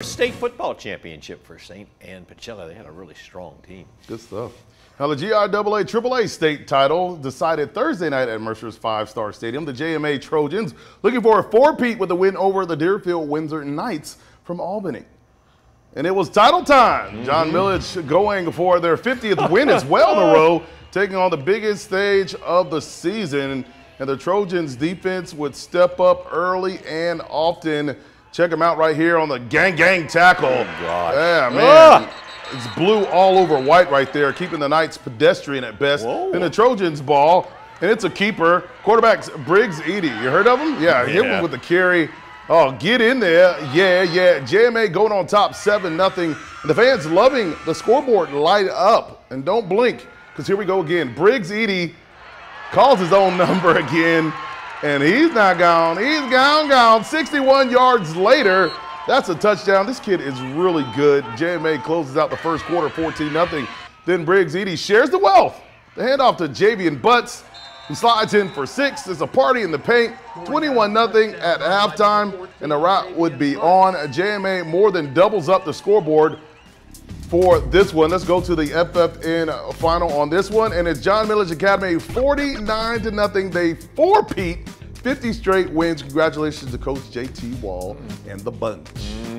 State football championship for St. Ann Pachella. They had a really strong team. Good stuff. Now, the GIAA AAA state title decided Thursday night at Mercer's 5-Star Stadium. The JMA Trojans looking for a four-peat with a win over the Deerfield-Windsor Knights from Albany. And it was title time. John Milledge going for their 50th win as well in a row, taking on the biggest stage of the season. And the Trojans defense would step up early and often. Check him out right here on the gang tackle. Oh, God. Yeah, man. Ah! It's blue all over white right there, keeping the Knights pedestrian at best. Then the Trojans ball, and it's a keeper. Quarterback's Briggs Eady. You heard of him? Yeah, hit him with the carry. Oh, get in there. Yeah. JMA going on top 7-0. The fans loving the scoreboard light up. And don't blink, because here we go again. Briggs Eady calls his own number again. And he's not gone. He's gone. 61 yards later, that's a touchdown. This kid is really good. JMA closes out the first quarter 14-0. Then Briggs Eady shares the wealth. The handoff to Javian Butts. He slides in for 6. There's a party in the paint. 21-0 at halftime, and the route would be on. JMA more than doubles up the scoreboard for this one. Let's go to the FFN final on this one, and it's John Milledge Academy 49-0. They four-peat, 50 straight wins. Congratulations to Coach JT Wall and the bunch.